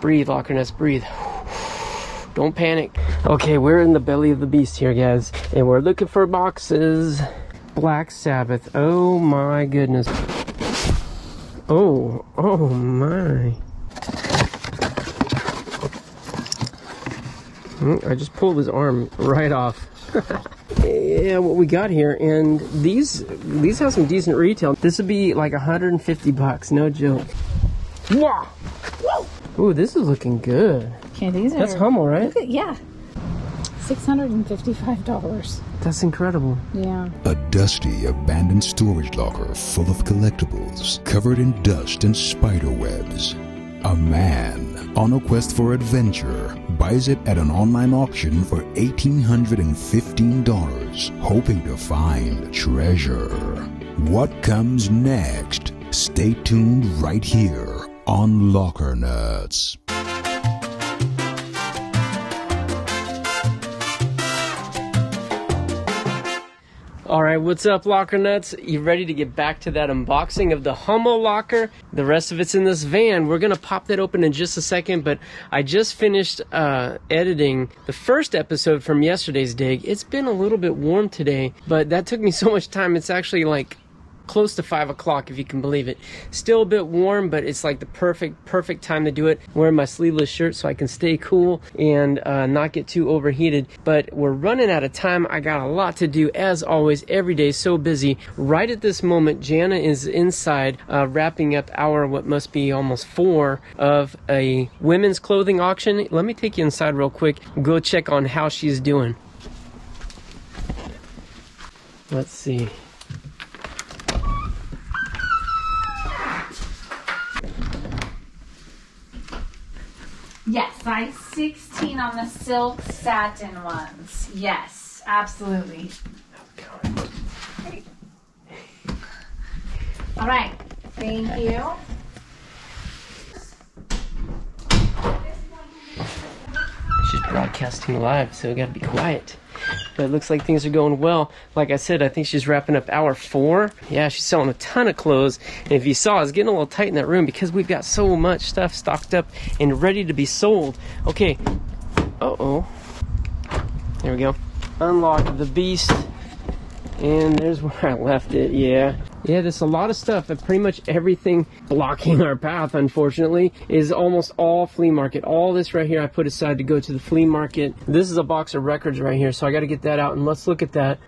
Breathe, Locherness, breathe. Don't panic. Okay, we're in the belly of the beast here, guys. And we're looking for boxes. Black Sabbath. Oh my goodness. Oh, oh my. I just pulled his arm right off. Yeah, what we got here, and these have some decent retail. This would be like 150 bucks, no joke. Wow. Ooh, this is looking good. Okay, these are... That's Hummel, right? Yeah. $655. That's incredible. Yeah. A dusty, abandoned storage locker full of collectibles, covered in dust and spider webs. A man, on a quest for adventure, buys it at an online auction for $1,815, hoping to find treasure. What comes next? Stay tuned right here on Locker Nuts. All right, what's up, Locker Nuts? You ready to get back to that unboxing of the Hummel locker? The rest of it's in this van. We're gonna pop that open in just a second, but I just finished editing the first episode from yesterday's dig. It's been a little bit warm today, but that took me so much time. It's actually like close to 5 o'clock, if you can believe it. Still a bit warm, but it's like the perfect time to do it. I'm wearing my sleeveless shirt so I can stay cool and not get too overheated. But we're running out of time. I got a lot to do, as always. Every day so busy. Right at this moment, Jana is inside wrapping up our what must be almost 4 of a women's clothing auction. Let me take you inside real quick. Go check on how she's doing. Let's see. Yes, size 16 on the silk satin ones. Yes, absolutely. Oh, all right, thank you. She's broadcasting live, so we gotta be quiet. But it looks like things are going well. Like I said, I think she's wrapping up hour 4. Yeah, she's selling a ton of clothes. And if you saw, it's getting a little tight in that room because we've got so much stuff stocked up and ready to be sold. Okay. Uh-oh. There we go. Unlock the beast. And there's where I left it, yeah. Yeah, there's a lot of stuff, and pretty much everything blocking our path, unfortunately, is almost all flea market. All this right here I put aside to go to the flea market. This is a box of records right here, so I got to get that out, and let's look at that.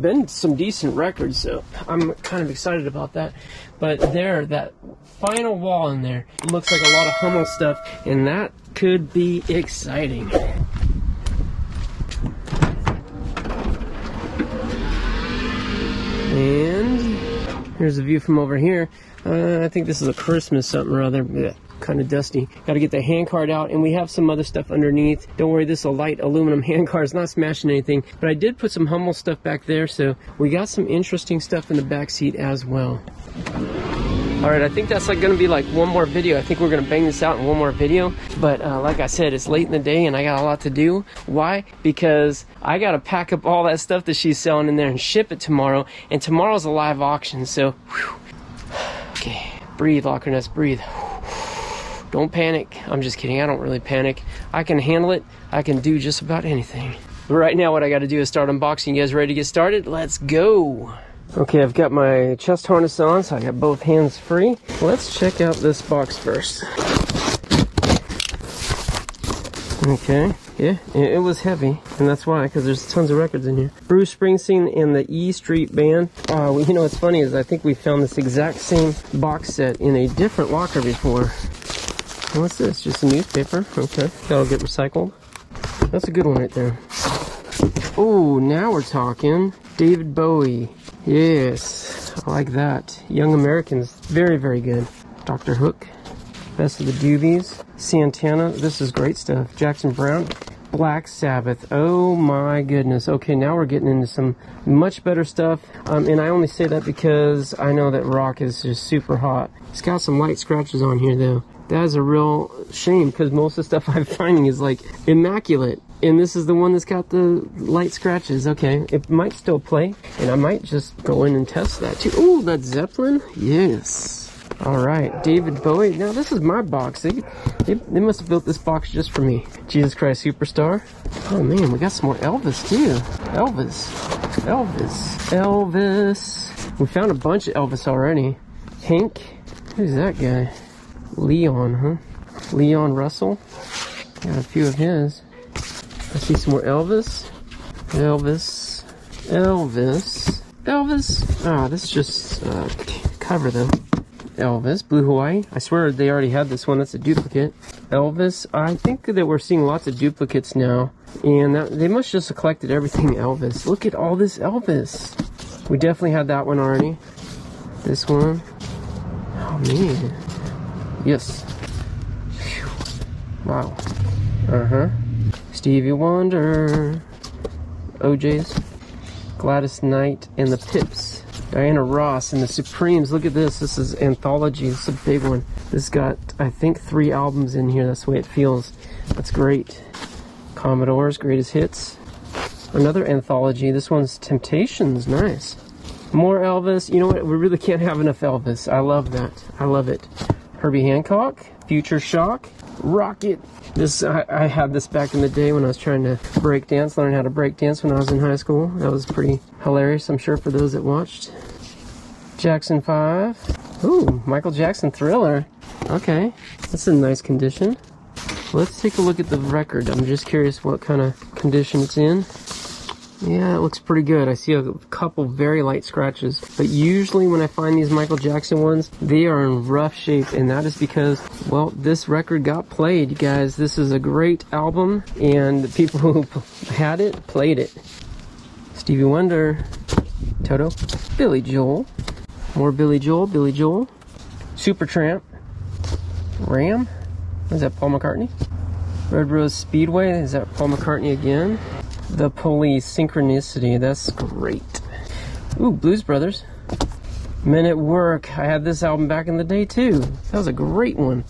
Been some decent records, so I'm kind of excited about that. But there, that final wall in there, looks like a lot of Hummel stuff, and that could be exciting. And... here's a view from over here. I think this is a Christmas something or other. Blech, kind of dusty. Got to get the hand card out, and we have some other stuff underneath. Don't worry, this is a light aluminum hand card. It's not smashing anything, but I did put some Hummel stuff back there, so we got some interesting stuff in the back seat as well. All right, I think that's like going to be like one more video. I think we're going to bang this out in one more video. But like I said, it's late in the day, and I got a lot to do. Why? Because I got to pack up all that stuff that she's selling in there and ship it tomorrow. And tomorrow's a live auction, so... whew. Okay, breathe, Locker Nuts, breathe. Don't panic. I'm just kidding. I don't really panic. I can handle it. I can do just about anything. But right now, what I got to do is start unboxing. You guys ready to get started? Let's go! Okay, I've got my chest harness on, so I got both hands free. Let's check out this box first. Okay, yeah, it was heavy, and that's why, because there's tons of records in here. Bruce Springsteen and the E Street Band. Well, you know what's funny is I think we found this exact same box set in a different locker before. What's this? Just a newspaper? Okay, that'll get recycled. That's a good one right there. Oh, now we're talking. David Bowie. Yes, I like that. Young Americans, very, very good. Dr. Hook, Best of the Doobies. Santana, this is great stuff. Jackson Brown, Black Sabbath. Oh my goodness. Okay, now we're getting into some much better stuff. And I only say that because I know that rock is just super hot. It's got some light scratches on here though. That is a real shame because most of the stuff I'm finding is like immaculate. And this is the one that's got the light scratches. Okay, it might still play. And I might just go in and test that too. Ooh, Led Zeppelin. Yes. Alright, David Bowie. Now this is my box. They must have built this box just for me. Jesus Christ Superstar. Oh man, we got some more Elvis too. Elvis. We found a bunch of Elvis already. Hank. Who's that guy? Leon, huh? Leon Russell. Got a few of his. I see some more Elvis. Elvis. Ah, this is just cover though. Elvis, Blue Hawaii. I swear they already had this one. That's a duplicate. Elvis. I think that we're seeing lots of duplicates now. And they must just have collected everything Elvis. Look at all this Elvis. We definitely had that one already. This one. Oh, man. Yes. Phew. Wow. Uh-huh. Stevie Wonder. OJ's. Gladys Knight and the Pips. Diana Ross and the Supremes. Look at this. This is Anthology. It's a big one. This got, I think, 3 albums in here. That's the way it feels. That's great. Commodore's Greatest Hits. Another Anthology. This one's Temptations. Nice. More Elvis. You know what? We really can't have enough Elvis. I love that. I love it. Herbie Hancock. Future Shock. Rocket. This I had this back in the day when I was trying to break dance, learn how to break dance when I was in high school. That was pretty hilarious, I'm sure, for those that watched. Jackson 5. Ooh, Michael Jackson Thriller. Okay, that's in nice condition. Let's take a look at the record. I'm just curious what kind of condition it's in. Yeah, it looks pretty good. I see a couple very light scratches, but usually when I find these Michael Jackson ones, they are in rough shape, and that is because, well, this record got played, you guys. This is a great album, and the people who had it played it. Stevie Wonder, Toto, Billy Joel, more Billy Joel, Supertramp, Ram, is that Paul McCartney? Red Rose Speedway, is that Paul McCartney again? The Police, Synchronicity, that's great. Ooh, Blues Brothers. Men at Work, I had this album back in the day too. That was a great one.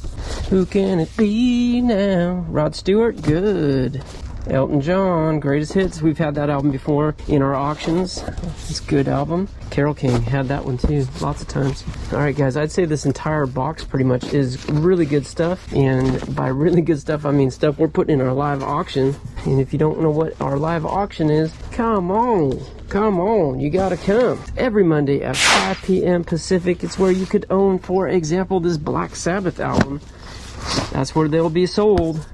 Who can it be now? Rod Stewart, good. Elton John, Greatest Hits, we've had that album before in our auctions. It's a good album. Carole King, had that one too, lots of times. Alright guys, I'd say this entire box pretty much is really good stuff, and by really good stuff I mean stuff we're putting in our live auction. And if you don't know what our live auction is, come on, you gotta come. Every Monday at 5 p.m. Pacific, it's where you could own, for example, this Black Sabbath album. That's where they'll be sold.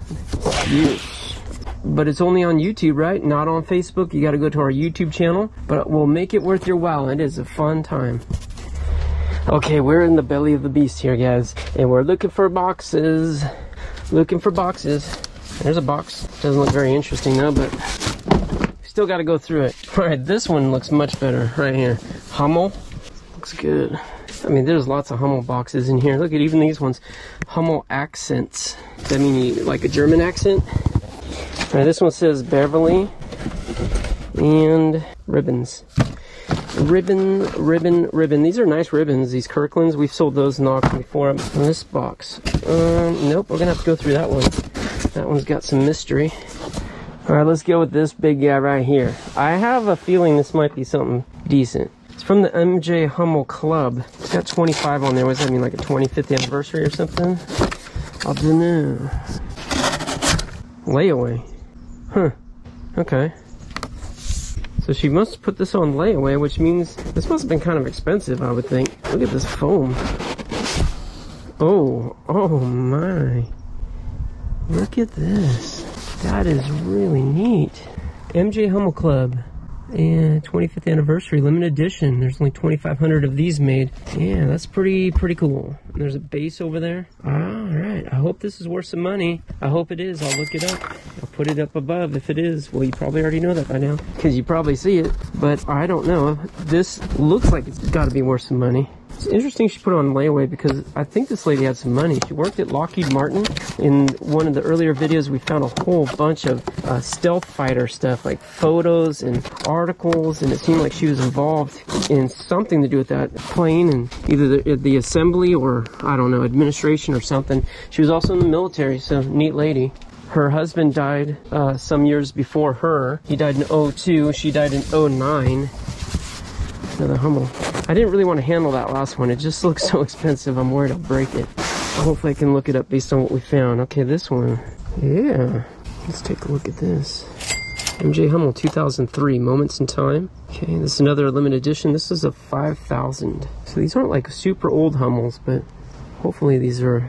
Yeah. But it's only on YouTube, right? Not on Facebook. You got to go to our YouTube channel. But we'll make it worth your while. It is a fun time. Okay, we're in the belly of the beast here, guys. And we're looking for boxes. Looking for boxes. There's a box. Doesn't look very interesting, though, but still got to go through it. All right, this one looks much better right here. Hummel. Looks good. I mean, there's lots of Hummel boxes in here. Look at even these ones. Hummel accents. Does that mean you like a German accent? All right, this one says Beverly and ribbons. Ribbon. These are nice ribbons, these Kirklands. We've sold those in the auction before. This box. Nope, we're going to have to go through that one. That one's got some mystery. All right, let's go with this big guy right here. I have a feeling this might be something decent. It's from the MJ Hummel Club. It's got 25 on there. What does that mean, like a 25th anniversary or something? I don't know. Layaway. Huh. Okay. So she must put this on layaway, which means this must have been kind of expensive, I would think. Look at this foam. Oh. Oh my. Look at this. That is really neat. MJ Hummel Club. And 25th anniversary, limited edition. There's only 2,500 of these made. Yeah, that's pretty cool. And there's a base over there. Alright, I hope this is worth some money. I hope it is. I'll look it up. I'll put it up above if it is. Well, you probably already know that by now, because you probably see it. But I don't know. This looks like it's got to be worth some money. It's interesting she put it on layaway, because I think this lady had some money. She worked at Lockheed Martin. In one of the earlier videos, we found a whole bunch of stealth fighter stuff, like photos and articles, and it seemed like she was involved in something to do with that plane, and either the assembly or, I don't know, administration or something. She was also in the military, so neat lady. Her husband died some years before her. He died in 02. She died in 09. Another Hummel. I didn't really want to handle that last one. It just looks so expensive. I'm worried I'll break it. Hopefully I can look it up based on what we found. Okay, this one. Yeah. Let's take a look at this. MJ Hummel 2003, Moments in Time. Okay, this is another limited edition. This is a 5,000. So these aren't like super old Hummels, but hopefully these are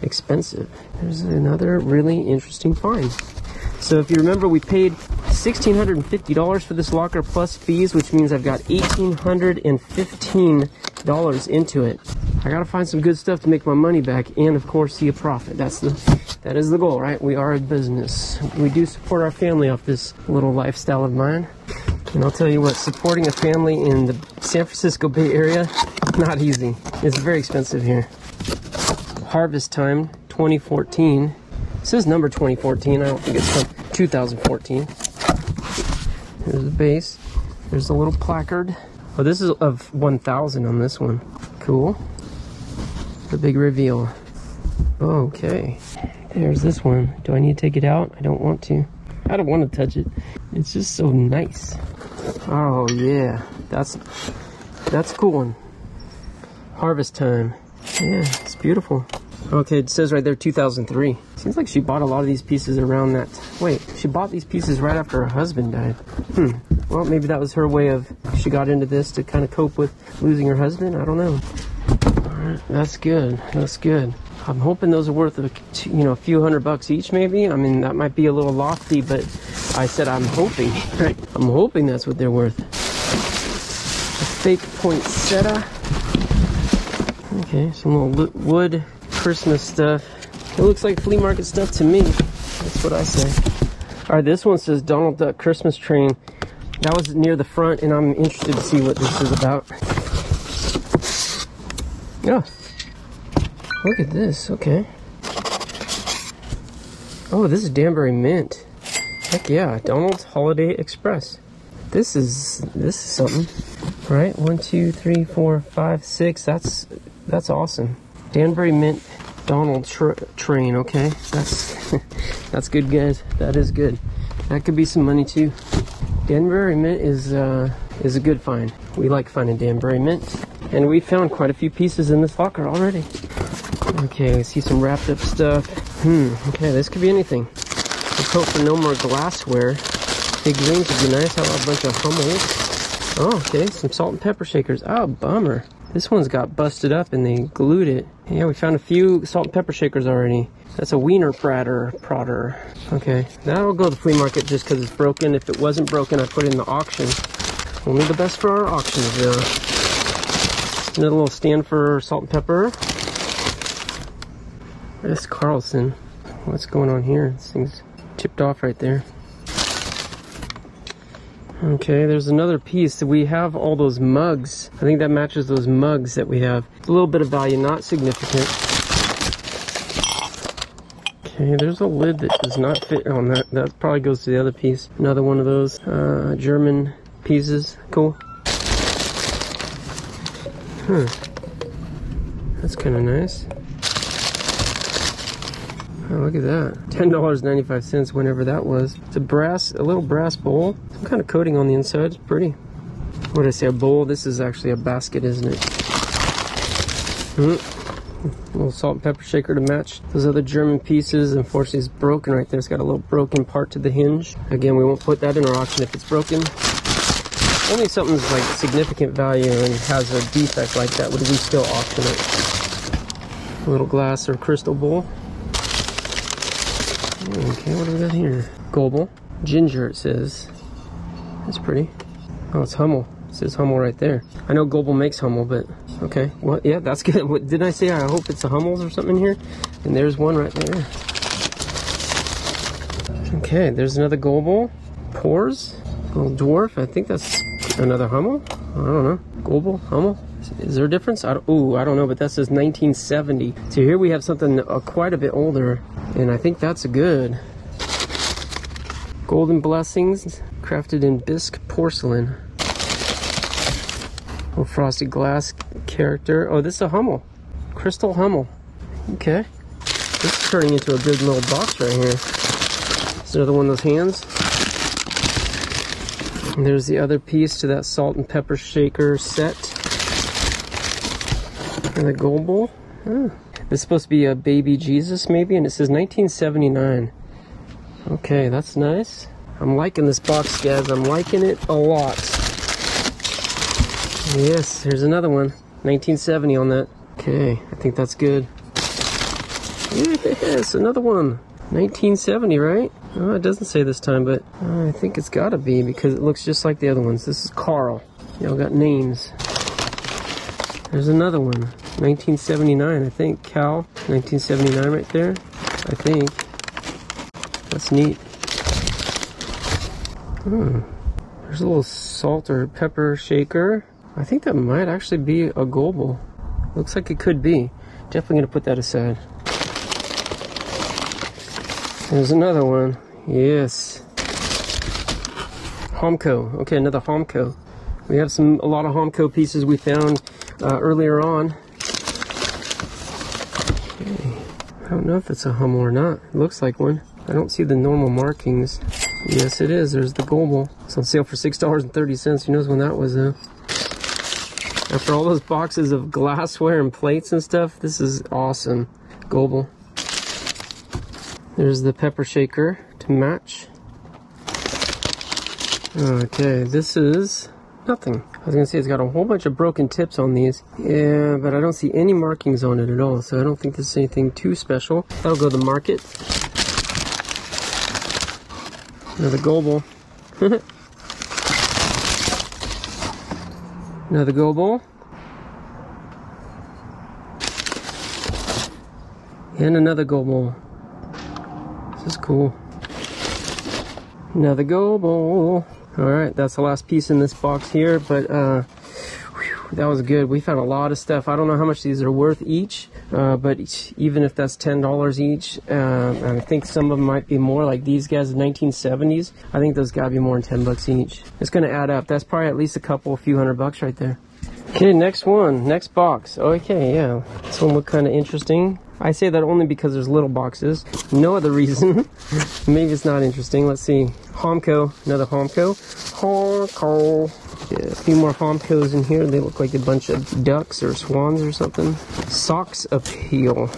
expensive. There's another really interesting find. So if you remember, we paid $1,650 for this locker plus fees, which means I've got $1,815 into it. I gotta find some good stuff to make my money back and of course see a profit. That is the goal, right? We are a business. We do support our family off this little lifestyle of mine. And I'll tell you what, supporting a family in the San Francisco Bay Area, not easy. It's very expensive here. Harvest Time 2014. This is number 2014. I don't think it's from 2014. There's the base. There's a little placard. Oh, this is of 1,000 on this one. Cool. The big reveal. Okay. There's this one. Do I need to take it out? I don't want to. I don't want to touch it. It's just so nice. Oh yeah. That's a cool one. Harvest Time. Yeah, it's beautiful. Okay, it says right there 2003. Seems like she bought a lot of these pieces around that. Wait, she bought these pieces right after her husband died. Well, maybe that was her way of, she got into this to kind of cope with losing her husband. I don't know. Alright, that's good. That's good. I'm hoping those are worth, a few $100 each maybe. I mean, that might be a little lofty, but I said I'm hoping. Right? I'm hoping that's what they're worth. A fake poinsettia. Okay, some little wood Christmas stuff. It looks like flea market stuff to me. That's what I say. Alright, this one says Donald Duck Christmas Train. That was near the front, and I'm interested to see what this is about. Yeah. Oh, look at this. Okay. Oh, this is Danbury Mint. Heck yeah. Donald's Holiday Express. This is something. All right, 1, 2, 3, 4, 5, 6. That's awesome. Danbury Mint Donald train, okay? That's good, guys. That is good. That could be some money too. Danbury Mint is a good find. We like finding Danbury Mint. And we found quite a few pieces in this locker already. Okay, I see some wrapped up stuff. Okay, this could be anything. Let's hope for no more glassware. Big rings would be nice. I have a bunch of Hummels. Oh, okay, some salt and pepper shakers. Oh, bummer. This one's got busted up and they glued it. Yeah, we found a few salt and pepper shakers already. That's a wiener prodder. Okay, that'll go to the flea market just because it's broken. If it wasn't broken, I'd put it in the auction. Only the best for our auctions, though. Another little stand for salt and pepper. That's Carlson. What's going on here? This thing's tipped off right there. Okay, there's another piece. We have all those mugs. I think that matches those mugs that we have. It's a little bit of value, not significant. Okay, there's a lid that does not fit on that. That probably goes to the other piece. Another one of those German pieces. Cool. That's kind of nice. Oh, look at that. $10.95, whenever that was. It's a little brass bowl. Some kind of coating on the inside. It's pretty. What did I say, a bowl? This is actually a basket, isn't it? A little salt and pepper shaker to match those other German pieces. Unfortunately, it's broken right there. It's got a little broken part to the hinge. Again, we won't put that in our auction if it's broken. Only something's like significant value and has a defect like that would we still auction it. A little glass or crystal bowl. Okay, what do we got here? Goebel. Ginger, it says. That's pretty. Oh, it's Hummel. It says Hummel right there. I know Goebel makes Hummel, but... Okay, well, yeah, that's good. What, didn't I say I hope it's a Hummels or something here? And there's one right there. Okay, there's another Goebel. Pores. Little dwarf. I think that's another Hummel. I don't know. Goebel, Hummel. Is there a difference? I don't know, but that says 1970. So here we have something quite a bit older. And I think that's good. Golden Blessings, crafted in bisque porcelain. Oh, frosted glass character. Oh, this is a Hummel. Crystal Hummel. Okay. This is turning into a good little box right here. There's another one of those hands. And there's the other piece to that salt and pepper shaker set. And the Goebel. Oh. It's supposed to be a baby Jesus, maybe, and it says 1979. Okay, that's nice. I'm liking this box, guys. I'm liking it a lot. Yes, here's another one. 1970 on that. Okay, I think that's good. Yes, another one. 1970, right? Oh, it doesn't say this time, but I think it's gotta be because it looks just like the other ones. This is Carl. Y'all got names. There's another one. 1979, I think. Cal. 1979 right there, I think. That's neat. Hmm. There's a little salt or pepper shaker. I think that might actually be a Goebel. Looks like it could be. Definitely gonna put that aside. There's another one. Yes. Homco. Okay, another Homco. We have a lot of Homco pieces we found earlier on. Okay. I don't know if it's a Hummel or not. It looks like one. I don't see the normal markings. Yes, it is. There's the Goebel. It's on sale for $6.30. Who knows when that was, though? After all those boxes of glassware and plates and stuff, this is awesome. Goebel. There's the pepper shaker to match. Okay, this is nothing. I was gonna say it's got a whole bunch of broken tips on these. Yeah, but I don't see any markings on it at all, so I don't think this is anything too special. That'll go to the market. Another Goebel. Another Goebel. And another Goebel. This is cool. Another Goebel. Alright, that's the last piece in this box here, but whew, that was good. We found a lot of stuff. I don't know how much these are worth each, but even if that's $10 each, I think some of them might be more, like these guys in 1970s. I think those gotta be more than 10 bucks each. It's gonna add up. That's probably at least a few hundred bucks right there. Okay, next one, next box. Okay, yeah, this one looked kind of interesting. I say that only because there's little boxes. No other reason. Maybe it's not interesting. Let's see. Homco. Another Homco. Homco. Yeah, a few more Homcos in here. They look like a bunch of ducks or swans or something. Socks Appeal.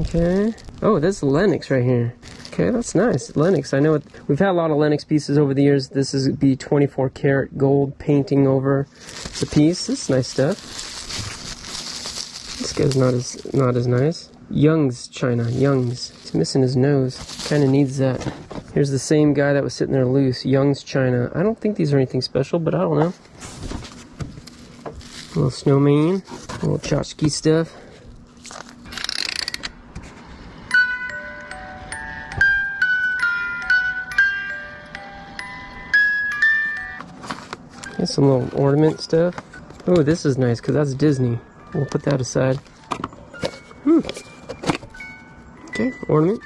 Okay. Oh, that's Lennox right here. Okay, that's nice. Lennox. I know it, we've had a lot of Lennox pieces over the years. This is the 24 karat gold painting over the piece. This is nice stuff. This guy's not as nice. Young's China. Young's. He's missing his nose. Kind of needs that. Here's the same guy that was sitting there loose. Young's China. I don't think these are anything special, but I don't know. A little snowman. A little tchotchke stuff. And some little ornament stuff. Oh, this is nice because that's Disney. We'll put that aside. Okay, ornament.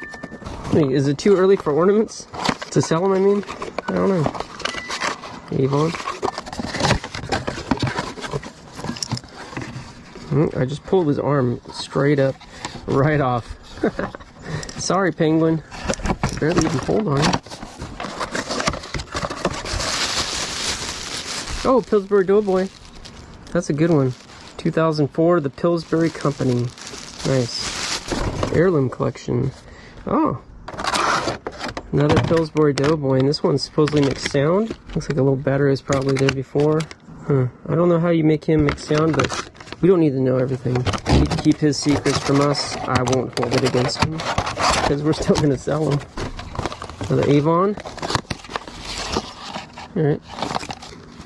Is it too early for ornaments? To sell them, I mean? I don't know. Avon. I just pulled his arm straight up, right off. Sorry, penguin. Barely even pulled on him. Oh, Pillsbury Doughboy. That's a good one. 2004, the Pillsbury Company. Nice. Heirloom collection. Oh. Another Pillsbury Doughboy, and this one supposedly makes sound. Looks like a little battery was probably there before. Huh. I don't know how you make him make sound, but we don't need to know everything. He can keep his secrets from us. I won't hold it against him, because we're still going to sell him. Another Avon. Alright.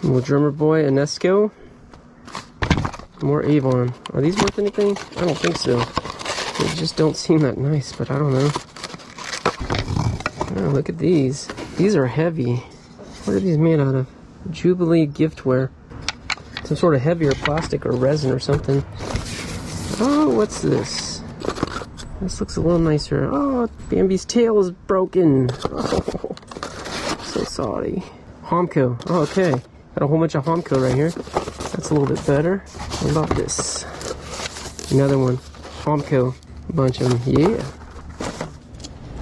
Little drummer boy, Inesco. More Avon. Are these worth anything? I don't think so. They just don't seem that nice, but I don't know. Oh, look at these. These are heavy. What are these made out of? Jubilee giftware. Some sort of heavier plastic or resin or something. Oh, what's this? This looks a little nicer. Oh, Bambi's tail is broken. Oh, so sorry. Homco. Oh, okay. Got a whole bunch of Homco right here. That's a little bit better. What about this? Another one. Homco. A bunch of them. Yeah.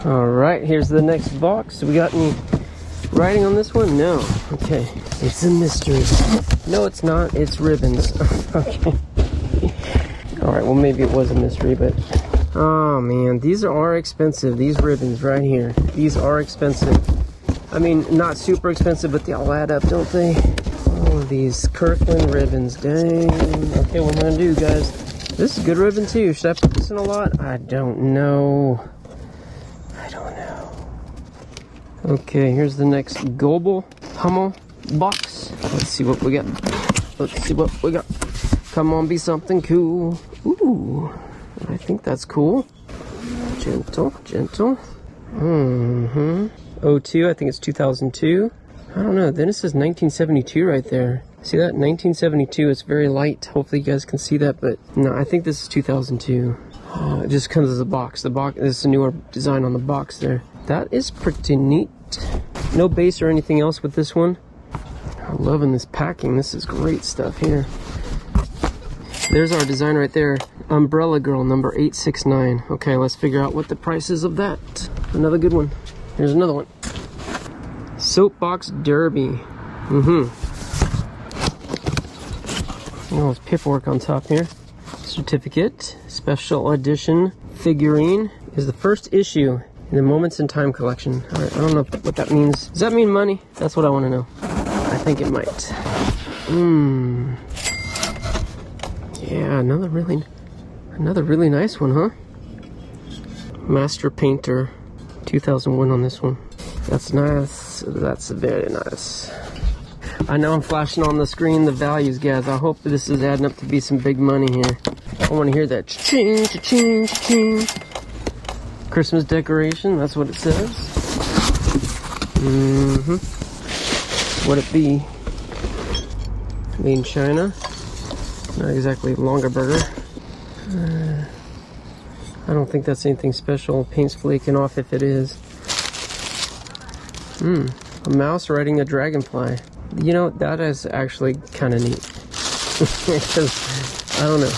Alright, here's the next box. We got any writing on this one? No. Okay. It's a mystery. No, it's not. It's ribbons. Okay. Alright, well maybe it was a mystery, but... Oh man, these are expensive. These ribbons right here. These are expensive. I mean, not super expensive, but they all add up, don't they? All of these Kirkland ribbons. Dang. Okay, what am I going to do, guys? This is a good ribbon, too. Should I put this in a lot? I don't know. I don't know. Okay, here's the next Goebel Hummel box. Let's see what we got. Let's see what we got. Come on, be something cool. Ooh, I think that's cool. Gentle, gentle. Mm-hmm. 02, I think it's 2002. I don't know, then it says 1972 right there. See that? 1972, it's very light. Hopefully you guys can see that, but no, I think this is 2002. Oh, it just comes as a box. The box, this is a newer design on the box there. That is pretty neat. No base or anything else with this one. I'm loving this packing. This is great stuff here. There's our design right there. Umbrella Girl, number 869. Okay, let's figure out what the price is of that. Another good one. Here's another one. Soapbox Derby. Mm-hmm. All this paperwork on top here. Certificate. Special edition figurine. Is the first issue in the Moments in Time collection. All right, I don't know what that means. Does that mean money? That's what I want to know. I think it might. Mmm. Yeah, another really nice one, huh? Master Painter. 2001 on this one. That's nice. That's very nice. I know I'm flashing on the screen the values, guys. I hope this is adding up to be some big money here. I want to hear that cha-ching, cha-ching, cha-ching. Christmas decoration, that's what it says. Mm-hmm. Would it be made in China? Not exactly Longaberger. I don't think that's anything special. Paint's flaking off if it is. Hmm. A mouse riding a dragonfly. You know, that is actually kind of neat. I don't know.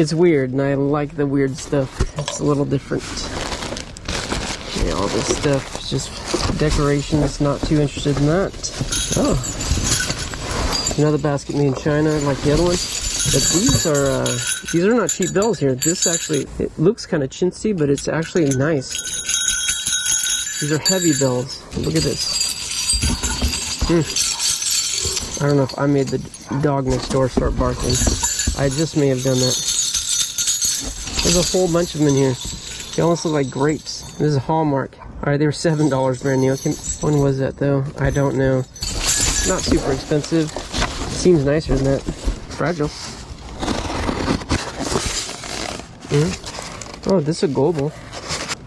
It's weird, and I like the weird stuff. It's a little different. Yeah, all this stuff is just decorations. Not too interested in that. Oh. Another basket made in China, like the other one. But these are not cheap bells here. This actually, it looks kind of chintzy, but it's actually nice. These are heavy bells. Look at this. Mm. I don't know if I made the dog next door start barking. I just may have done that. There's a whole bunch of them in here. They almost look like grapes. This is a Hallmark. Alright, they were $7 brand new. When was that though? I don't know. Not super expensive. Seems nicer than that. Fragile. Mm. Oh, this is a Goebel.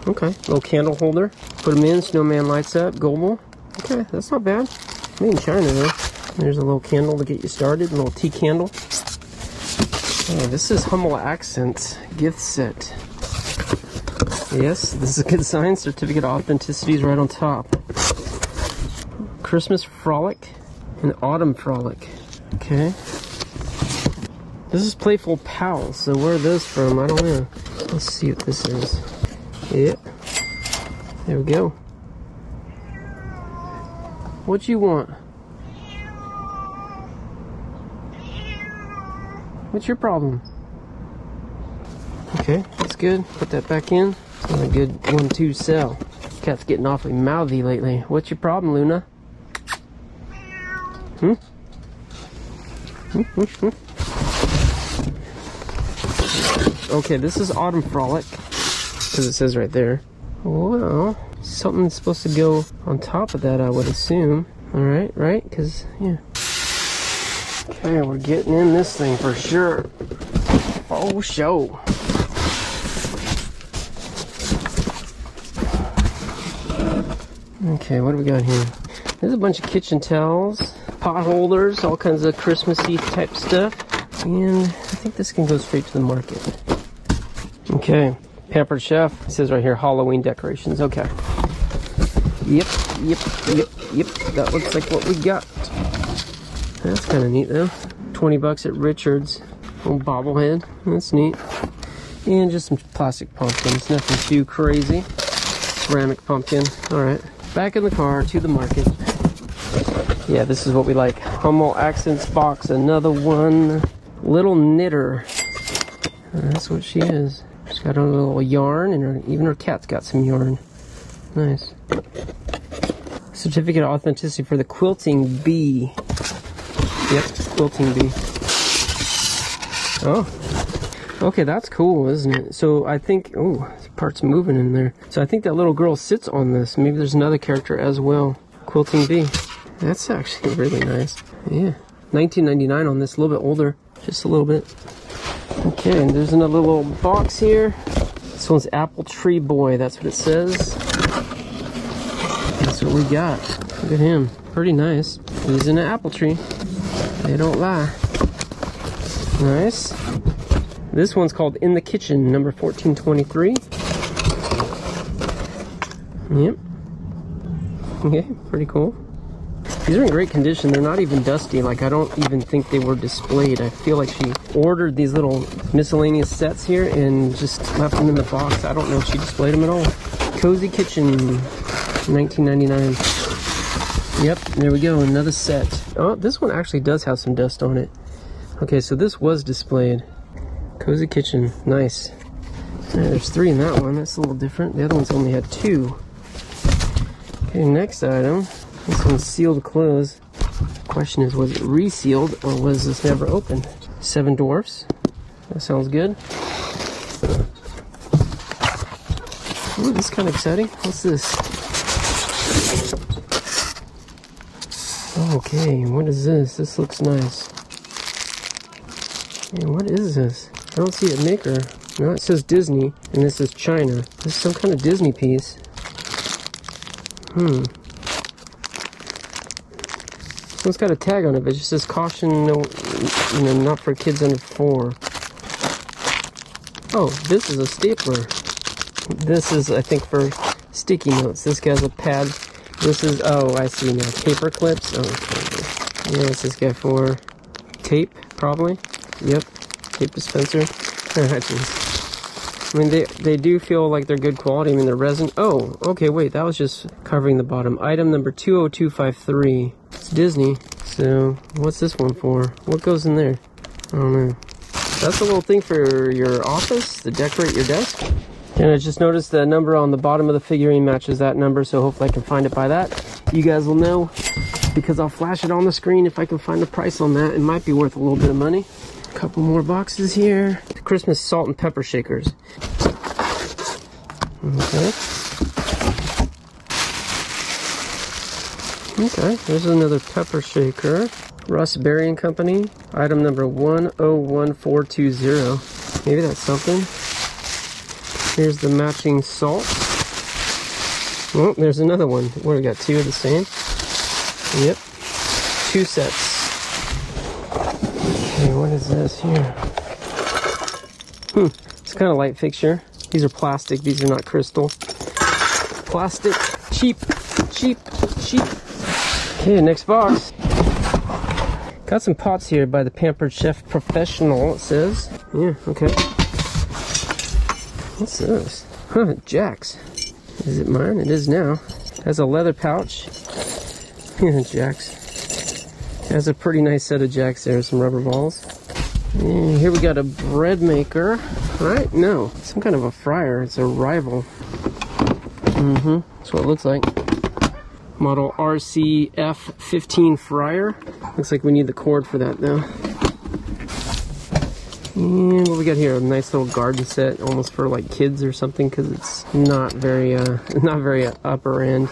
Okay, little candle holder. Put them in, snowman lights up, Goebel. Okay, that's not bad. Made in China though. There's a little candle to get you started, a little tea candle. Oh, this is Hummel Accents gift set. Yes, this is a good sign. Certificate of authenticity is right on top. Christmas Frolic and Autumn Frolic. Okay. This is Playful Pals, so where are those from? I don't know. Let's see what this is. Yep. There we go. What you want? What's your problem? Okay, that's good. Put that back in. That's a good 1-2 sell. Cat's getting awfully mouthy lately. What's your problem, Luna? Hmm? Hmm, hmm, hmm. Okay, this is Autumn Frolic, because it says right there. Well, something's supposed to go on top of that, I would assume. Alright, right? Because, yeah. Okay, we're getting in this thing for sure. Oh, show. Okay, what do we got here? There's a bunch of kitchen towels, pot holders, all kinds of Christmassy type stuff. And I think this can go straight to the market. Okay, Pampered Chef. It says right here, Halloween decorations. Okay. Yep. That looks like what we got. That's kind of neat, though. 20 bucks at Richards. Little bobblehead. That's neat. And just some plastic pumpkins. Nothing too crazy. Ceramic pumpkin. All right. Back in the car to the market. Yeah, this is what we like. Hummel Accents box, another one. Little knitter. That's what she is. She's got her little yarn, and even her cat's got some yarn. Nice. Certificate of authenticity for the quilting bee. Yep, quilting bee. Oh. Okay, that's cool, isn't it? So I think, oh, part's moving in there. So I think that little girl sits on this. Maybe there's another character as well. Quilting bee. That's actually really nice. Yeah. $19.99 on this, a little bit older. Just a little bit. Okay, and there's another little box here. This one's Apple Tree Boy, that's what it says. That's what we got. Look at him. Pretty nice. He's in an apple tree. They don't lie. Nice. This one's called In the Kitchen, number 1423. Yep. Okay, pretty cool. These are in great condition. They're not even dusty. Like, I don't even think they were displayed. I feel like she ordered these little miscellaneous sets here and just left them in the box. I don't know if she displayed them at all. Cozy Kitchen, $19.99. Yep, there we go, another set. Oh, this one actually does have some dust on it. Okay, so this was displayed. Cozy Kitchen, nice. Yeah, there's three in that one. That's a little different. The other one's only had two. Okay, next item. This one's sealed clothes. The question is, was it resealed or was this never opened? Seven Dwarfs. That sounds good. Ooh, this is kind of exciting. What's this? Okay, what is this? This looks nice. And what is this? I don't see a maker. No, it says Disney, and this is China. This is some kind of Disney piece. Hmm. This one's got a tag on it, but it just says caution, no, you know, not for kids under 4. Oh, this is a stapler. This is, I think, for sticky notes. This guy's a pad. This is, oh, I see now. Paper clips. Oh, okay. Yeah, what's this guy for? Tape, probably. Yep. Tape dispenser. I mean, they do feel like they're good quality. I mean, they're resin. Oh, okay, wait. That was just covering the bottom. Item number 20253. Disney. So what's this one for? What goes in there? I don't know. That's a little thing for your office to decorate your desk. And I just noticed the number on the bottom of the figurine matches that number, so hopefully I can find it by that. You guys will know because I'll flash it on the screen if I can find a price on that. It might be worth a little bit of money. A couple more boxes here. Christmas salt and pepper shakers. Okay. Okay, there's another pepper shaker. Russ Berry and Company. Item number 101420. Maybe that's something. Here's the matching salt. Oh, there's another one. What, we got two of the same? Yep. Two sets. Okay, what is this here? Hmm, it's kind of light fixture. These are plastic, these are not crystal. Plastic, cheap, cheap, cheap. Okay, next box. Got some pots here by the Pampered Chef Professional, it says. Yeah, okay. What's this? Huh, Jack's. Is it mine? It is now. Has a leather pouch. Yeah, Jack's. Has a pretty nice set of Jack's there, some rubber balls. And here we got a bread maker, right? No, some kind of a fryer. It's a rival. Mm-hmm, that's what it looks like. Model RCF15 fryer. Looks like we need the cord for that though. And what we got here, a nice little garden set, almost for like kids or something, because it's not very upper end.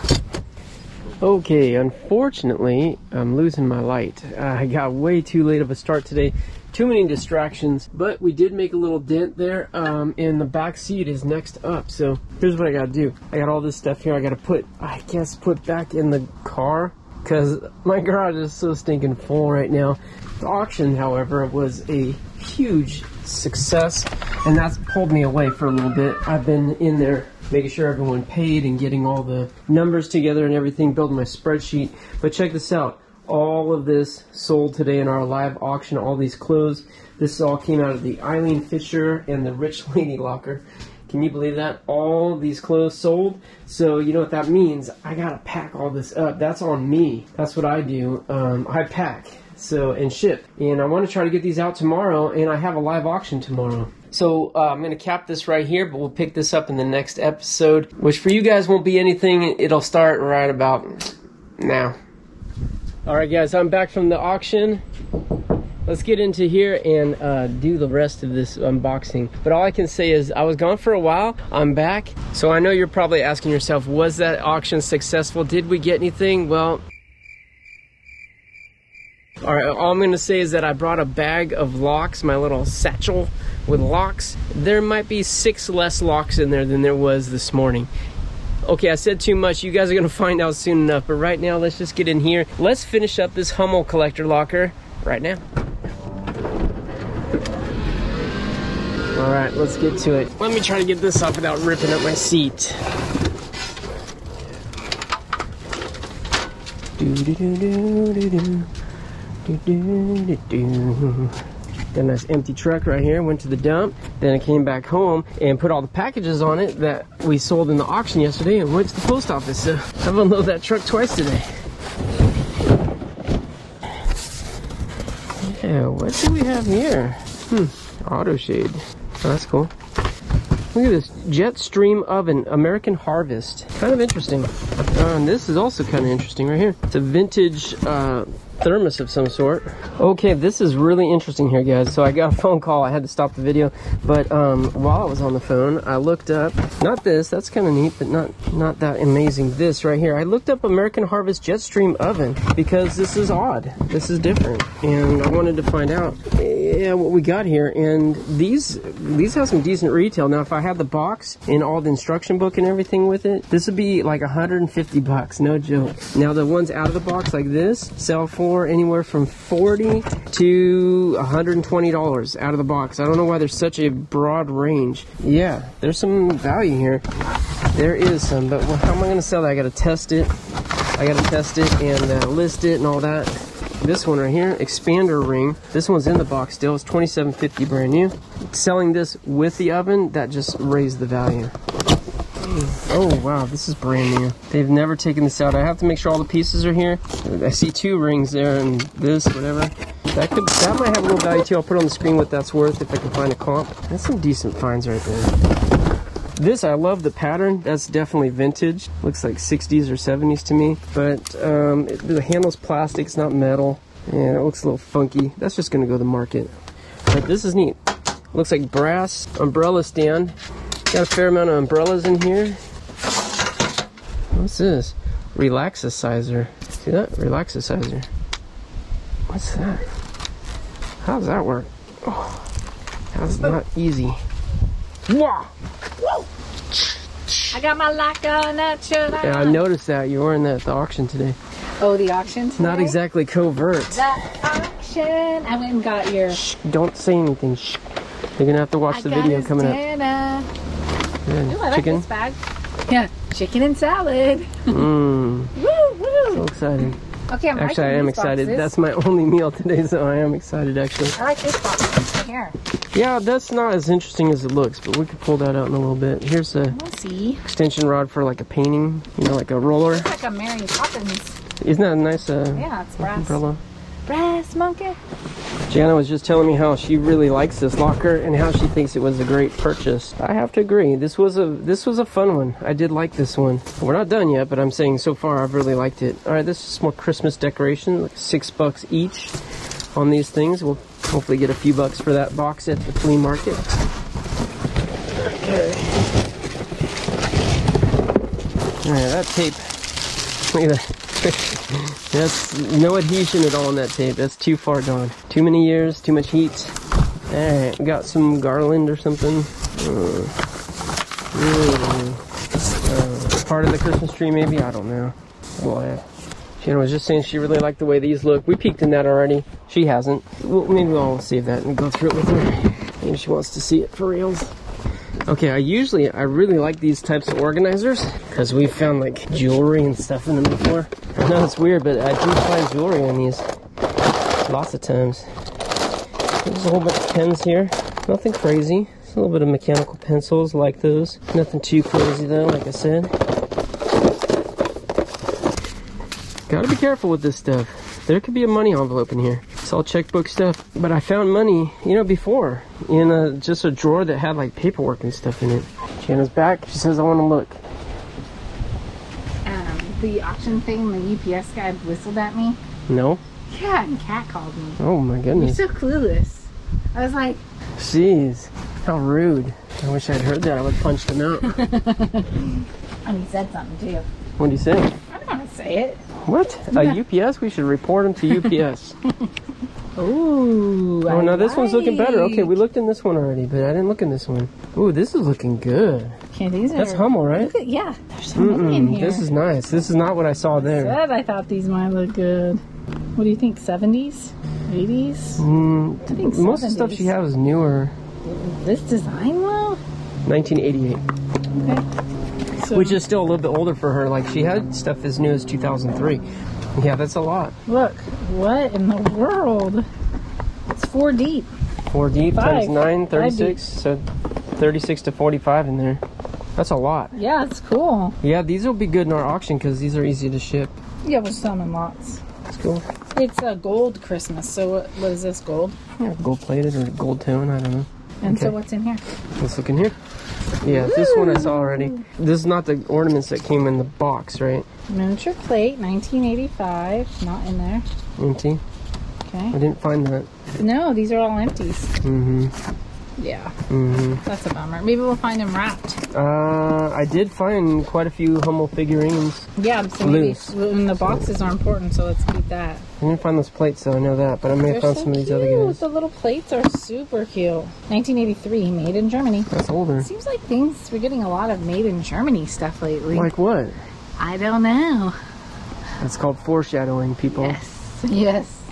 Okay, unfortunately, I'm losing my light. I got way too late of a start today. Too many distractions, but we did make a little dent there, and the back seat is next up. So here's what I gotta do. I got all this stuff here I gotta put, I guess, put back in the car, because my garage is so stinking full right now. The auction, however, was a huge success, and that's pulled me away for a little bit. I've been in there making sure everyone paid and getting all the numbers together and everything, building my spreadsheet. But check this out. All of this sold today in our live auction, all these clothes. This all came out of the Eileen Fisher and the Rich Lady Locker. Can you believe that? All these clothes sold. So you know what that means? I gotta pack all this up. That's on me. That's what I do. I pack and ship. And I want to try to get these out tomorrow, and I have a live auction tomorrow. So I'm going to cap this right here, but we'll pick this up in the next episode, which for you guys won't be anything. It'll start right about now. All right, guys, I'm back from the auction. Let's get into here and do the rest of this unboxing. But all I can say is I was gone for a while. I'm back. So I know you're probably asking yourself, was that auction successful? Did we get anything? Well... Alright, all I'm going to say is that I brought a bag of locks, my little satchel with locks. There might be 6 less locks in there than there was this morning. Okay, I said too much. You guys are going to find out soon enough. But right now, let's just get in here. Let's finish up this Hummel collector locker right now. Alright, let's get to it. Let me try to get this off without ripping up my seat. Do-do-do-do-do-do. Got a nice empty truck right here. Went to the dump, then I came back home and put all the packages on it that we sold in the auction yesterday and went to the post office. So I've unloaded that truck twice today. Yeah, what do we have here? Auto shade. Oh, that's cool. Look at this jet stream oven, American Harvest. Kind of interesting. And this is also kind of interesting right here. It's a vintage thermos of some sort. Okay, this is really interesting here, guys. So I got a phone call. I had to stop the video, but while I was on the phone, I looked up, not this, that's kind of neat, but not that amazing. This right here, I looked up American Harvest Jetstream Oven because this is odd. This is different, and I wanted to find out what we got here. And these have some decent retail. Now, if I had the box and all the instruction book and everything with it, this would be like $150, no joke. Now the ones out of the box like this sell for anywhere from $40 to $120 out of the box. I don't know why there's such a broad range. Yeah, there's some value here. There is some, but how am I going to sell that? I got to test it. I got to test it and list it and all that. This one right here, expander ring. This one's in the box still. It's $27.50 brand new. Selling this with the oven, that just raised the value. Oh wow, this is brand new. They've never taken this out. I have to make sure all the pieces are here. I see 2 rings there and this, whatever. That might have a little value too. I'll put on the screen what that's worth if I can find a comp. That's some decent finds right there. This, I love the pattern. That's definitely vintage. Looks like 60s or 70s to me. But the handle's plastic, it's not metal. Yeah, it looks a little funky. That's just gonna go to the market. But this is neat. Looks like brass umbrella stand. Got a fair amount of umbrellas in here. What's this? Relaxicizer. See that? Relaxicizer. What's that? How does that work? Oh, that's not easy. Wow! I got my locker on that shirt. Yeah, I noticed that. You were in that at the auction today. Oh, the auction today? Not exactly covert. The auction. I went and got your... Shh, don't say anything. Shh. You're going to have to watch the video coming up. Ooh, I like this bag. Yeah, chicken and salad. Woo, woo. So excited. Okay, I'm actually, I am excited. Boxes. That's my only meal today, so I am excited, actually. I like this box here. Yeah, that's not as interesting as it looks, but we could pull that out in a little bit. Here's a extension rod for like a painting, you know, like a roller. It's like a Mary Poppins. Isn't that a nice yeah, it's brass. Umbrella? Brass monkey. Jana was just telling me how she really likes this locker and how she thinks it was a great purchase. I have to agree. This was a fun one. I did like this one. We're not done yet, but I'm saying so far I've really liked it. All right, this is more Christmas decoration, like $6 each on these things. We'll hopefully get a few bucks for that box at the flea market. Okay. All right, that tape. Look at that. That's no adhesion at all on that tape. That's too far gone. Too many years, too much heat. Alright, got some garland or something. Part of the Christmas tree maybe? I don't know. Boy. Jenna was just saying she really liked the way these look. We peeked in that already. She hasn't. Well, maybe we'll save that and go through it with her. Maybe she wants to see it for reals. Okay, I really like these types of organizers because we found like jewelry and stuff in them before. I know it's weird, but I do find jewelry in these lots of times. There's a whole bunch of pens here. Nothing crazy. A little bit of mechanical pencils like those. Nothing too crazy though, like I said. Gotta be careful with this stuff. There could be a money envelope in here. It's all checkbook stuff. But I found money, you know, before in just a drawer that had like paperwork and stuff in it. Jana's back. She says, I want to look. The auction thing, the UPS guy whistled at me. No? Yeah, and catcalled me. Oh my goodness. You're so clueless. I was like... Jeez, how rude. I wish I'd heard that. I would have punched him out. And he said something too. What did he say? I don't want to say it. What? UPS? We should report him to UPS. Ooh, oh, now this one's looking better. Okay, we looked in this one already, but I didn't look in this one. Ooh, this is looking good. Okay, these are... That's Hummel, right? Yeah, there's some money in here. This is nice. This is not what I saw there. I thought these might look good. What do you think, 70s? 80s? I think 70s. Most of the stuff she has is newer. This design, though? 1988. Okay. So, which is still a little bit older for her. Like, she had stuff as new as 2003. Yeah, that's a lot. Look, what in the world? It's 4 deep. 4 deep times 9, 36. So 36 to 45 in there. That's a lot. Yeah, it's cool. Yeah, these will be good in our auction because these are easy to ship. Yeah, we're selling in lots. That's cool. It's a gold Christmas. So what is this, gold? Yeah, gold plated or gold tone, I don't know. And so what's in here? Let's look in here. Yeah, ooh, this one I saw already. This is not the ornaments that came in the box, right? Miniature plate, 1985. Not in there. Empty. Okay. I didn't find that. No, these are all empties. Mm-hmm. Yeah. Mm-hmm. That's a bummer. Maybe we'll find them wrapped. I did find quite a few Hummel figurines. Yeah, so loose. Maybe, and the boxes are important, so let's keep that. I didn't find those plates, though. I know that, but I may have found some of these other guys. The little plates are super cute. 1983, made in Germany. That's older. Seems like things, we're getting a lot of made in Germany stuff lately. Like what? I don't know. That's called foreshadowing, people. Yes. Yes.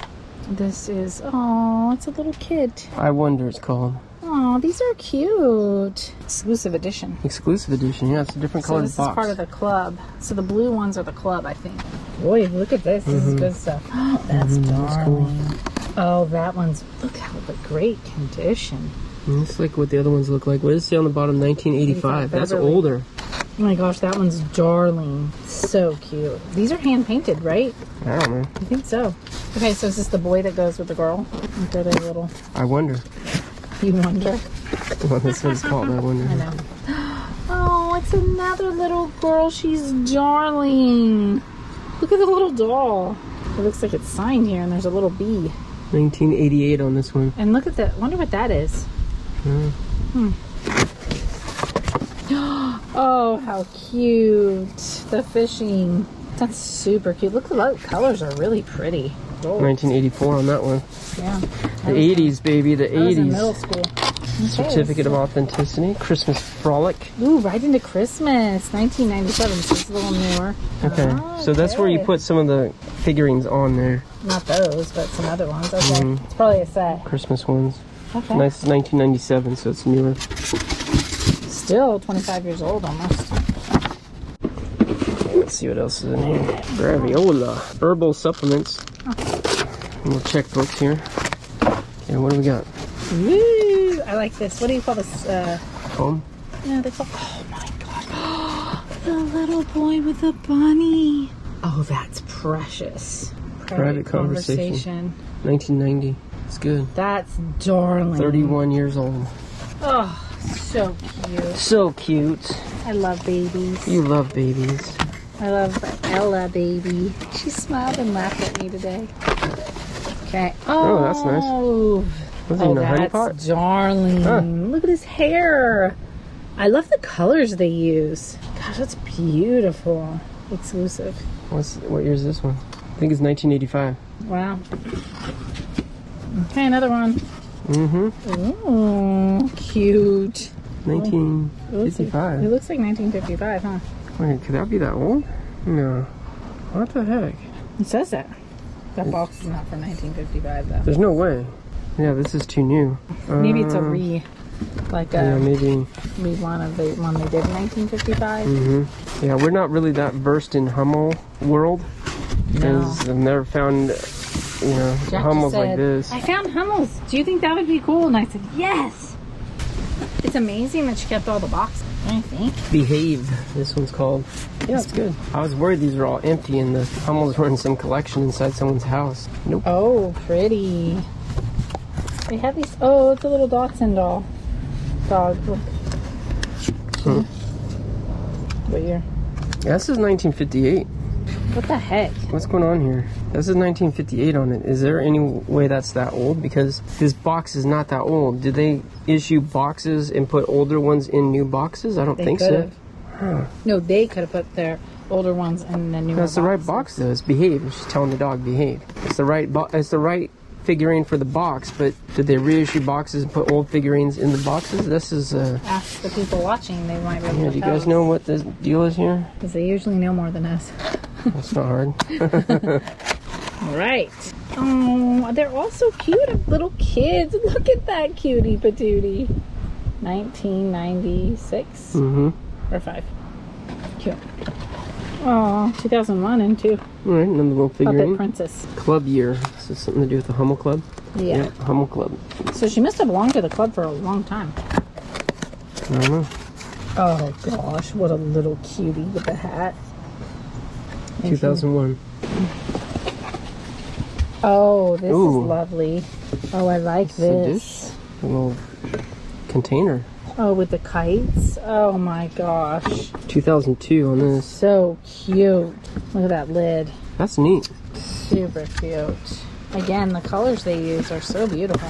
This is, oh, it's a little kid. I wonder it's called. Oh, these are cute. Exclusive edition. Exclusive edition, yeah, it's a different colored box. So this is part of the club. So the blue ones are the club, I think. Boy, look at this. This is good stuff. Oh, that's darling. That's cool. Oh, that one's, look how the great condition. That's like what the other ones look like. What does it say on the bottom? 1985. That's older. Oh my gosh, that one's darling. So cute. These are hand-painted, right? I don't know. I think so. Okay, so is this the boy that goes with the girl? Go to a little... I wonder. You wonder? Well, this one's called I Wonder. I know. Oh, it's another little girl. She's darling. Look at the little doll. It looks like it's signed here, and there's a little bee. 1988 on this one. And look at that. I wonder what that is. Yeah. Hmm. Oh, how cute. The fishing. That's super cute. Look, the colors are really pretty. Gold. 1984 on that one. Yeah. The 80s, baby. The 80s. Was in middle school. Okay, Certificate of Authenticity. Christmas Frolic. Ooh, right into Christmas. 1997, so it's a little newer. Okay. Oh, so that's where you put some of the figurines on there. Not those, but some other ones. Okay. It's probably a set. Christmas ones. Okay. Nice. 1997, so it's newer. Still 25 years old almost. Let's see what else is in here. Graviola. Herbal supplements. And we'll check books here. And what do we got? Woo! I like this. What do you call this? Comb? No, they call... Oh my god. The little boy with the bunny. Oh, that's precious. Private Conversation. 1990. It's good. That's darling. 31 years old. Oh. So cute. So cute. I love babies. You love babies. I love Ella, baby. She smiled and laughed at me today. Okay. Oh, that's nice. What's in the honey pot? That's darling. Huh. Look at his hair. I love the colors they use. Gosh, that's beautiful. Exclusive. What year is this one? I think it's 1985. Wow. Okay, another one. Oh, cute. 1955. It looks like 1955, huh? Wait, could that be that old? No. What the heck? It says that. That box is not from 1955, though. There's no way. Yeah, this is too new. Maybe it's a maybe one of the one they did in 1955. Yeah, we're not really that versed in Hummel world. Because I've never found... You know, Hummels like this. I found Hummels. Do you think that would be cool? And I said, yes. It's amazing that she kept all the boxes, I think. Behave, this one's called. Yeah, it's good. I was worried these were all empty and the Hummels were in some collection inside someone's house. Nope. Oh, pretty. They have these. Oh, it's a little Dachshund doll. Dog, look. Hmm. What year? Yeah, this is 1958. What the heck? What's going on here? This is 1958 on it. Is there any way that's that old? Because this box is not that old. Did they issue boxes and put older ones in new boxes? I don't think so. Huh. No, they could have put their older ones in the new ones. That's the right box though. It's Behave. She's telling the dog behave. It's the right figurine for the box, but did they reissue boxes and put old figurines in the boxes? This is ask the people watching. They might be able to do you guys know what the deal is here? Because they usually know more than us. That's not hard. All right. Oh, they're all so cute, little kids. Look at that cutie patootie. 1996 or 5. Cute. Oh, 2001 and 2. All right, another little figurine. Puppet Princess. Club year. This is something to do with the Hummel Club. Yeah. Yeah, Hummel Club. So she must have belonged to the club for a long time. I don't know. Oh gosh, what a little cutie with the hat. 2001. Oh, this is lovely. Oh, I like this. A little container. Oh, with the kites. Oh my gosh. 2002 on this. So cute. Look at that lid. That's neat. Super cute. Again, the colors they use are so beautiful.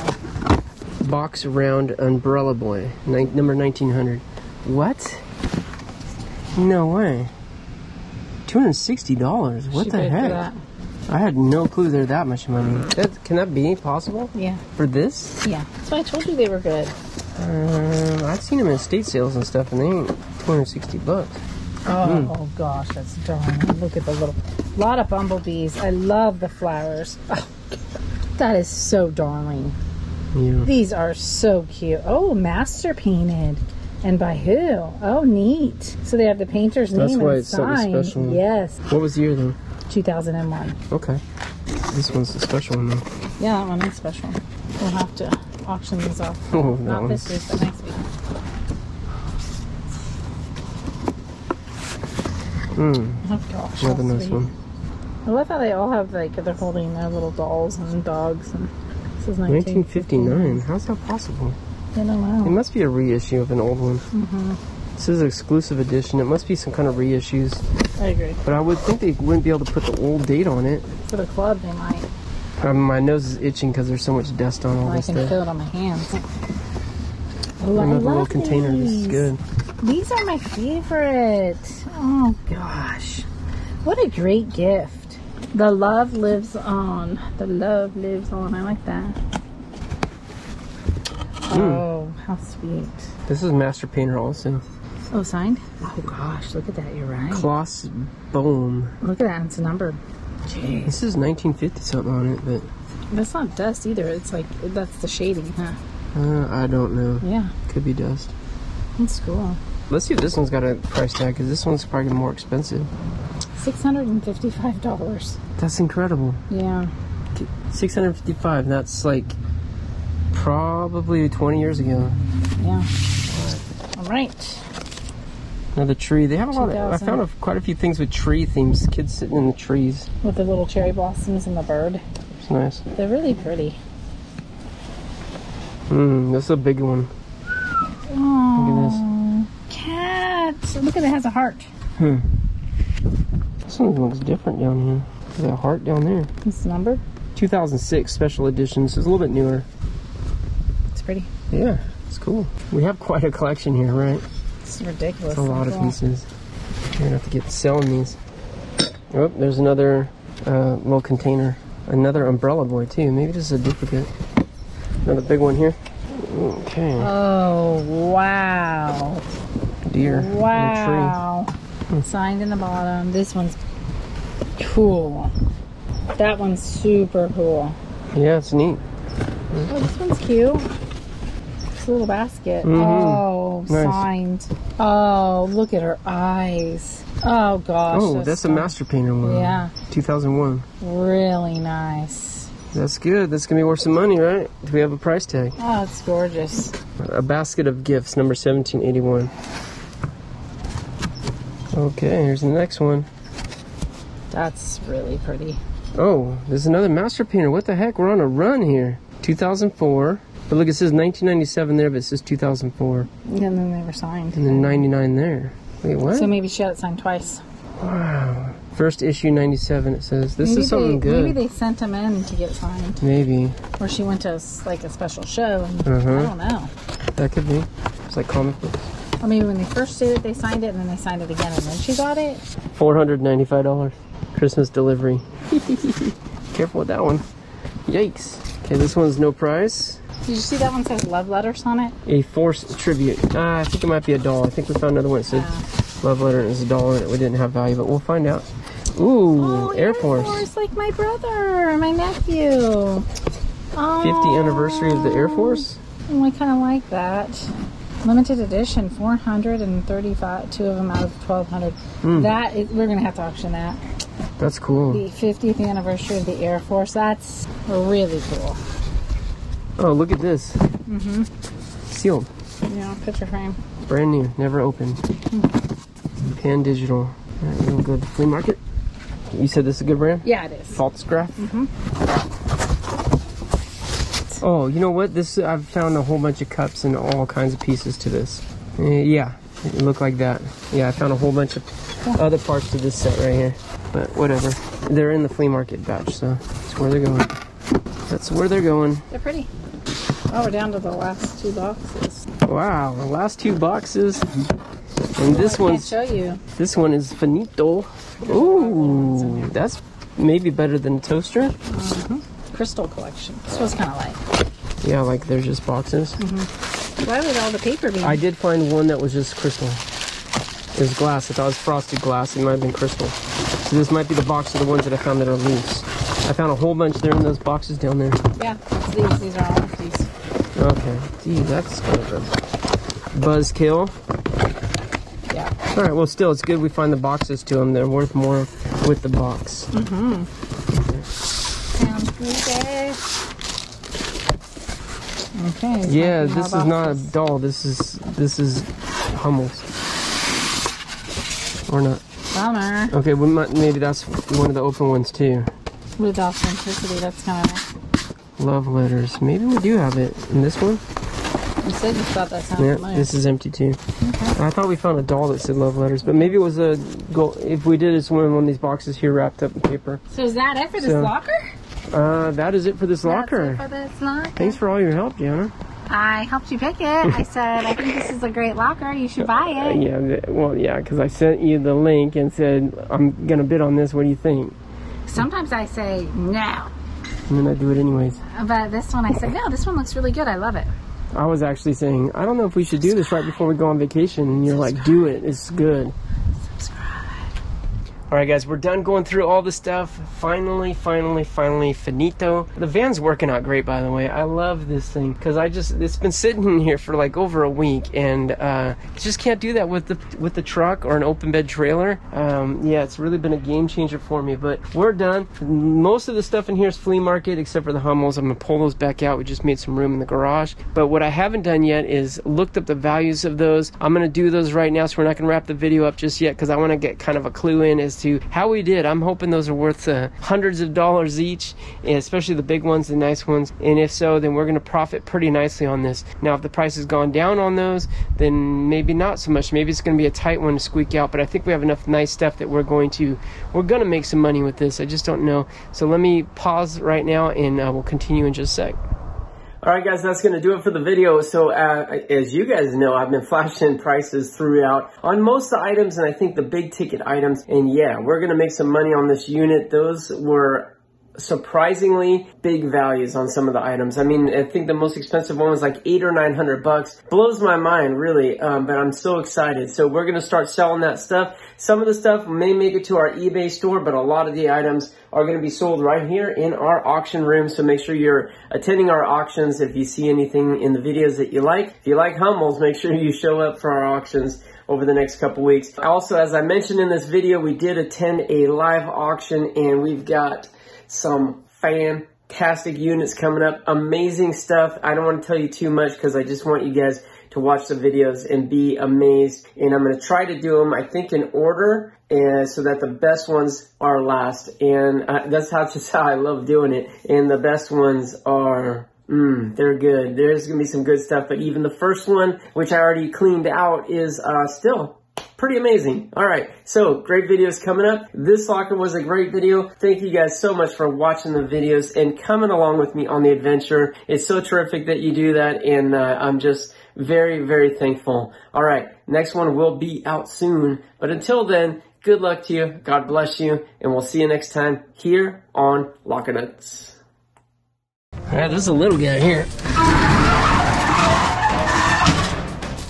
Box round umbrella boy. Number 1900. What? No way. $260. What the heck? I had no clue there that much money. Can that be possible? Yeah. For this? Yeah. That's why I told you they were good. I've seen them in estate sales and stuff, and they ain't $260. Oh, oh gosh, that's darn. Look at the little lot of bumblebees. I love the flowers. Oh, that is so darling. Yeah. These are so cute. Oh, master painted. And by who? Oh, neat. So they have the painter's name and sign. That's why it's something special. Yes. What was the year, though? 2001. Okay. This one's the special one, though. Yeah, that one is special. We'll have to auction these off. Oh, not this week, but next week. Oh, gosh. Another nice one. I love how they all have, like, they're holding their little dolls and dogs. And this is 1959. How's that possible? I don't know. It must be a reissue of an old one. This is an exclusive edition. It must be some kind of reissues. I agree. But I would think they wouldn't be able to put the old date on it. For the club, they might. My nose is itching because there's so much dust on all this stuff. I can feel it on my hands. Another little container. This is good. These are my favorite. Oh, gosh. What a great gift. The love lives on. The love lives on. I like that. Oh, how sweet. This is master painter also. Oh, signed? Oh, gosh. Look at that. You're right. Klaus Bohm. Look at that. It's numbered. Jeez. This is 1950-something on it, but... That's not dust either. It's like, that's the shading, huh? I don't know. Yeah. Could be dust. That's cool. Let's see if this one's got a price tag, because this one's probably more expensive. $655. That's incredible. Yeah. $655. That's like... probably 20 years ago. Yeah. All right. Another tree. They have a lot of... I found quite a few things with tree themes. Kids sitting in the trees. With the little cherry blossoms and the bird. It's nice. They're really pretty. That's a big one. Oh, look at this. Cat. Look at it. It has a heart. This one looks different down here. There's a heart down there. It's numbered? 2006 special edition. So it's a little bit newer. Pretty. Yeah, it's cool. We have quite a collection here, right? It's ridiculous. It's a lot of pieces. You're gonna have to get selling these. Oh, there's another little container. Another umbrella boy too. Maybe this is a duplicate. Another big one here. Okay. Oh wow. Deer. Wow. Tree. Signed in the bottom. This one's cool. That one's super cool. Yeah, it's neat. Oh, this one's cute. A little basket. Oh, nice. Signed. Oh, look at her eyes. Oh gosh. Oh, that's a master painter one. Yeah. 2001. Really nice. That's good. That's going to be worth some money, right? Do we have a price tag? Oh, it's gorgeous. A basket of gifts, number 1781. Okay, here's the next one. That's really pretty. Oh, there's another master painter. What the heck? We're on a run here. 2004. But look, it says 1997 there, but it says 2004. And then they were signed. And then 99 there. Wait, what? So maybe she had it signed twice. Wow. First issue, 97, it says. This is something good. Maybe they sent them in to get signed. Maybe. Or she went to, like, a special show. And, I don't know. That could be. It's like comic books. Or maybe when they first did it, they signed it, and then they signed it again, and then she got it. $495. Christmas delivery. Careful with that one. Yikes. Okay, this one's no price. Did you see that one says love letters on it? A forced tribute. I think it might be a doll. I think we found another one that said love letter, and it was a doll, and we didn't have value, but we'll find out. Ooh, Air Force. Air Force, like my brother, my nephew. 50th anniversary of the Air Force? Oh, I kind of like that. Limited edition, 435, two of them out of 1,200. That is, we're going to have to auction that. That's cool. The 50th anniversary of the Air Force. That's really cool. Oh, look at this. Sealed. Yeah, picture frame. Brand new, never opened. Pan Digital. All right, we'll go to the flea market. You said this is a good brand? Yeah, it is. Faltzgraf. Oh, you know what? This, I've found a whole bunch of cups and all kinds of pieces to this. Yeah, it looked like that. Yeah, I found a whole bunch of other parts to this set right here. But whatever. They're in the flea market batch, so that's where they're going. That's where they're going. They're pretty. Oh, we're down to the last two boxes. Wow, the last two boxes. And this this one is finito. Ooh, that's maybe better than a toaster. Crystal collection. This was kind of like. Yeah, like there's just boxes. Why would all the paper be? I did find one that was just crystal. It was glass. I thought it was frosted glass. It might have been crystal. So this might be the box of the ones that I found that are loose. I found a whole bunch there in those boxes down there. Yeah, that's these. These are all empties. Okay. Gee, that's kind of a buzzkill. Yeah. All right. Well, still, it's good we find the boxes to them. They're worth more with the box. Sounds good. Okay. Yeah, this is not a doll. This is Hummel's. Or not. Bummer. Okay, we might, maybe that's one of the open ones too. With authenticity, that's kind of nice. Love letters. Maybe we do have it in this one. You said you thought that sounded familiar. This is empty too. Okay. I thought we found a doll that said love letters, but maybe it was a gold. If we did, it's one of these boxes here wrapped up in paper. So is that it for this locker? That is it for this locker. That's it for this locker. Thanks for all your help, Gianna. I helped you pick it. I said, I think this is a great locker. You should buy it. Yeah, well, yeah, because I sent you the link and said, I'm going to bid on this. What do you think? Sometimes I say, no. And then I do it anyways. But this one, I said, no, this one looks really good. I love it. I was actually saying, I don't know if we should do this right before we go on vacation. And you're like, do it. It's good. All right, guys, we're done going through all the stuff. Finally, finito. The van's working out great, by the way. I love this thing because it's been sitting in here for like over a week, and just can't do that with the truck or an open bed trailer. Yeah, it's really been a game changer for me. But we're done. Most of the stuff in here is flea market, except for the Hummels. I'm gonna pull those back out. We just made some room in the garage. But what I haven't done yet is looked up the values of those. I'm gonna do those right now, so we're not gonna wrap the video up just yet because I want to get kind of a clue in as to how we did. I'm hoping those are worth hundreds of dollars each, especially the big ones, the nice ones, and if so, then we're going to profit pretty nicely on this. Now if the price has gone down on those, then maybe not so much. Maybe it's going to be a tight one to squeak out, but I think we have enough nice stuff that we're going to make some money with this. I just don't know. So let me pause right now, and we'll continue in just a sec. All right, guys, that's going to do it for the video. So as you guys know, I've been flashing prices throughout on most of the items, and I think the big ticket items. And yeah, we're going to make some money on this unit. Those were surprisingly big values on some of the items. I mean, I think the most expensive one was like $800 or $900. Blows my mind, really, but I'm so excited. So we're going to start selling that stuff. Some of the stuff may make it to our eBay store, but a lot of the items are going to be sold right here in our auction room. So make sure you're attending our auctions if you see anything in the videos that you like. If you like Hummels, make sure you show up for our auctions over the next couple weeks. Also, as I mentioned in this video, we did attend a live auction, and we've got some fantastic fantastic units coming up. Amazing stuff. I don't want to tell you too much because I just want you guys to watch the videos and be amazed. And I'm going to try to do them, I think, in order, and so that the best ones are last. And that's just how I love doing it. And the best ones are... they're good. There's going to be some good stuff, but even the first one, which I already cleaned out, is still pretty amazing. All right, so great videos coming up. This locker was a great video. Thank you guys so much for watching the videos and coming along with me on the adventure. It's so terrific that you do that, and I'm just very, very thankful. All right, next one will be out soon, but until then, good luck to you. God bless you, and we'll see you next time here on Locker Nuts. All right, this is a little guy here.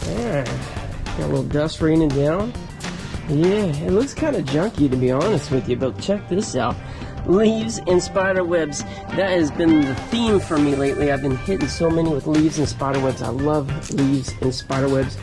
Yeah, got a little dust raining down. Yeah, it looks kind of junky, to be honest with you, but check this out. Leaves and spider webs. That has been the theme for me lately. I've been hitting so many with leaves and spider webs. I love leaves and spider webs.